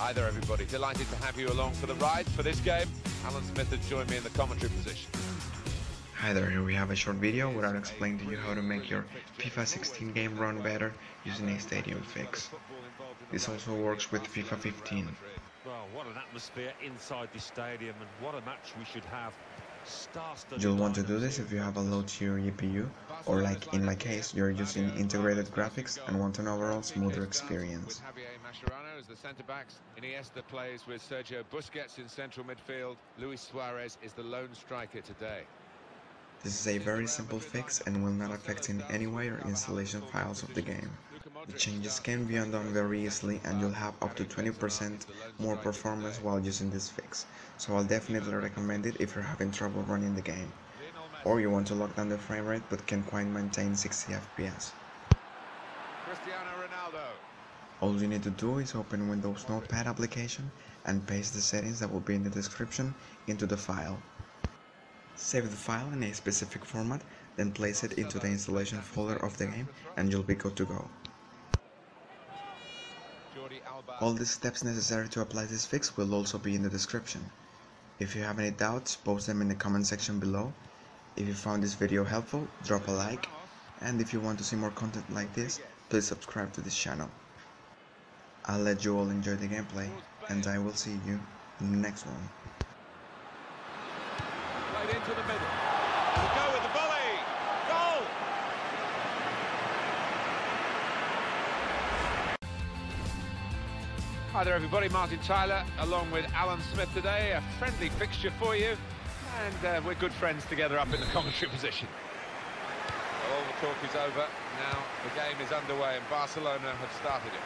Hi there, everybody. Delighted to have you along for the ride for this game. Alan Smith has joined me in the commentary position. Hi there, here we have a short video where I'll explain to you how to make your FIFA 16 game run better using a stadium fix. This also works with FIFA 15. Well, what an atmosphere inside this stadium, and what a match we should have. You'll want to do this if you have a low tier GPU, or like in my case, you're using integrated graphics and want an overall smoother experience. Javier Mascherano is the centre-backs, Iniesta plays with Sergio Busquets in central midfield, Luis Suarez is the lone striker today. This is a very simple fix and will not affect in any way your installation files of the game. The changes can be undone very easily and you'll have up to 20% more performance while using this fix, so I'll definitely recommend it if you're having trouble running the game, or you want to lock down the frame rate but can't quite maintain 60 FPS. Cristiano Ronaldo. All you need to do is open Windows Notepad application and paste the settings that will be in the description into the file. Save the file in a specific format, then place it into the installation folder of the game and you'll be good to go. All the steps necessary to apply this fix will also be in the description. If you have any doubts, post them in the comment section below. If you found this video helpful, drop a like, and if you want to see more content like this, please subscribe to this channel. I'll let you all enjoy the gameplay, and I will see you in the next one. Into the middle, we'll go with the volley, goal! Hi there everybody, Martin Tyler along with Alan Smith today, a friendly fixture for you, and we're good friends together up in the commentary position. Well, all the talk is over, now the game is underway and Barcelona have started it.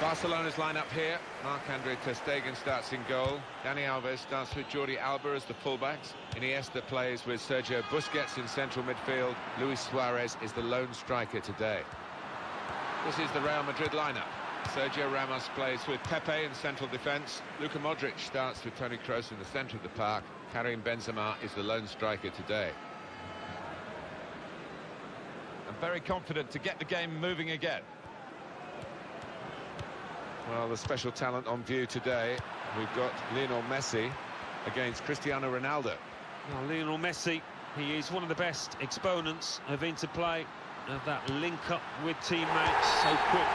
Barcelona's lineup here. Marc-Andre Ter Stegen starts in goal. Dani Alves starts with Jordi Alba as the fullbacks. Iniesta plays with Sergio Busquets in central midfield. Luis Suarez is the lone striker today. This is the Real Madrid lineup. Sergio Ramos plays with Pepe in central defence. Luka Modric starts with Tony Kroos in the centre of the park. Karim Benzema is the lone striker today. I'm very confident to get the game moving again. Well, the special talent on view today, we've got Lionel Messi against Cristiano Ronaldo. Now, Lionel Messi, he is one of the best exponents of interplay, of that link-up with teammates so quick.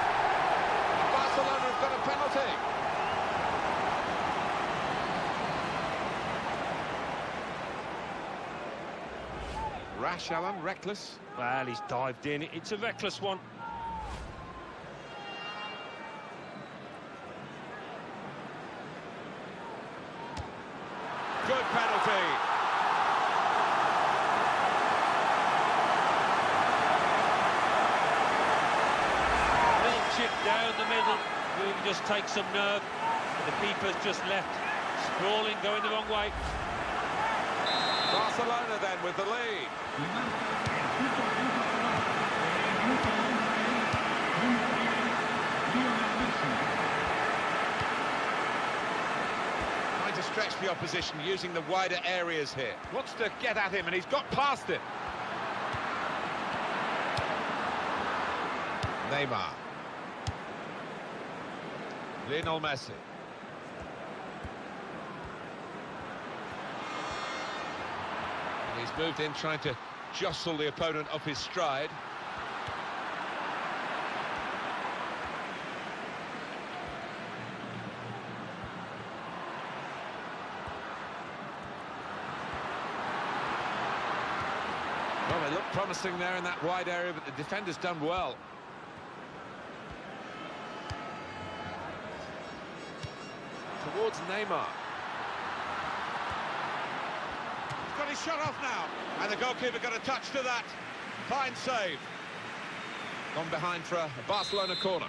Barcelona have got a penalty. Rash, Alan, reckless. Well, he's dived in. It's a reckless one. Good penalty. Little chip down the middle. We can just take some nerve. The keeper's just left, sprawling, going the wrong way. Barcelona then with the lead. Stretch the opposition using the wider areas here. Wants to get at him and he's got past it. Neymar. Lionel Messi. And he's moved in trying to jostle the opponent off his stride. Well, they look promising there in that wide area, but the defender's done well. Towards Neymar. He's got his shot off now, and the goalkeeper got a touch to that. Fine save. Gone behind for a Barcelona corner.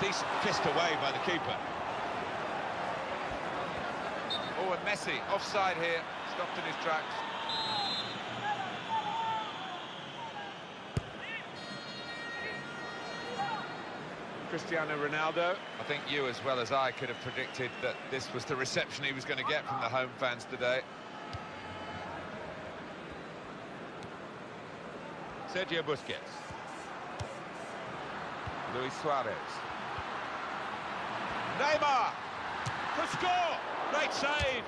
Decent fist away by the keeper. Oh, and Messi offside here, stopped in his tracks. Cristiano Ronaldo. I think you, as well as I, could have predicted that this was the reception he was going to get from the home fans today. Sergio Busquets. Luis Suarez. Neymar! To score! Great save!